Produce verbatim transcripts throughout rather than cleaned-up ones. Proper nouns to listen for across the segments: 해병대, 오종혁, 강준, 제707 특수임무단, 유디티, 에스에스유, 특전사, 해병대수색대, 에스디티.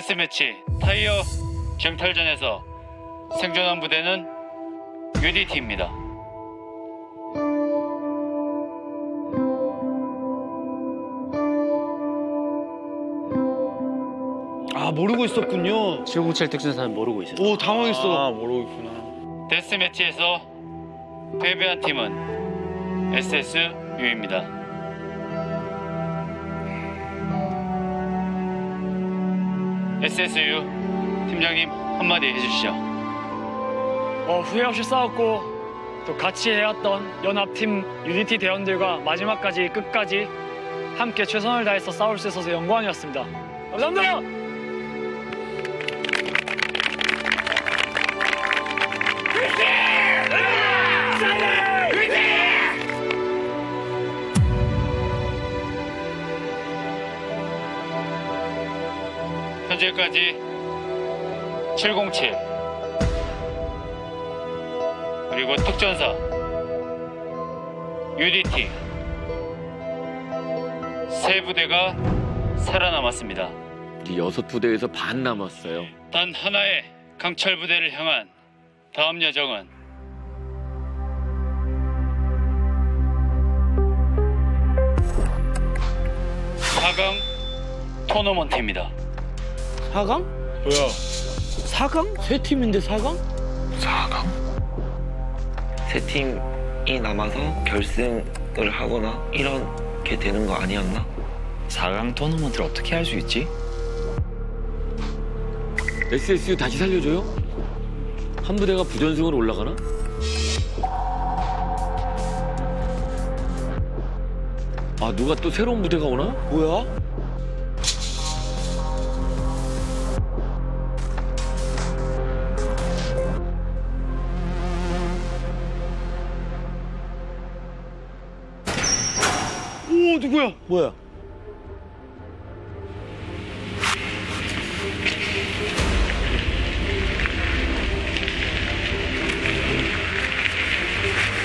데스매치 타이어 쟁탈전에서 생존한 부대는 유디티입니다. 아, 모르고 있었군요. 칠백칠 특전사는 모르고 있었어. 오, 당황했어. 아, 모르고 있구나. 데스매치에서 패배한 팀은 에스에스유입니다. 에스에스유 팀장님 한마디 해주시죠. 어, 후회 없이 싸웠고 또 같이 해왔던 연합팀 유디티 대원들과 마지막까지 끝까지 함께 최선을 다해서 싸울 수 있어서 영광이었습니다. 감사합니다. 현재까지 칠백칠 그리고 특전사 유디티 세 부대가 살아남았습니다. 여섯 부대에서 반 남았어요. 단 하나의 강철 부대를 향한 다음 여정은 사강 토너먼트입니다. 사강? 뭐야? 사강? 세 팀인데 사강? 사강? 세 팀이 남아서 결승을 하거나 이렇게 되는 거 아니었나? 사강 토너먼트를 어떻게 할 수 있지? 에스에스유 다시 살려줘요? 한 부대가 부전승으로 올라가나? 아, 누가 또 새로운 부대가 오나? 뭐야? 누구야? 뭐야?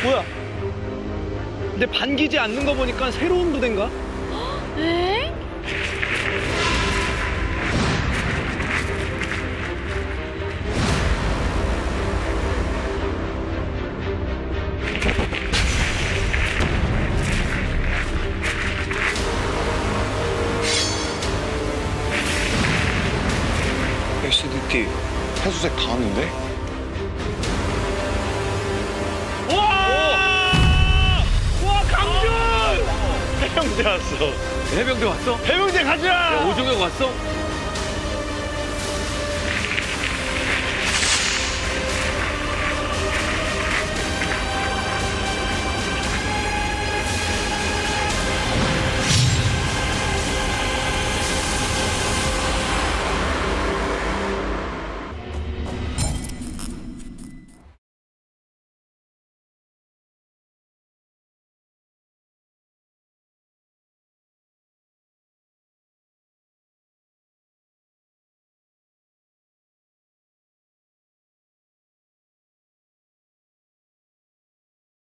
뭐야? 근데 반기지 않는 거 보니까 새로운 부대인가? 에? 에스디티 해수색 다 왔는데? 와! 와, 강준! 해병대 왔어. 해병대 왔어? 해병대 가자! 야, 오종혁 왔어?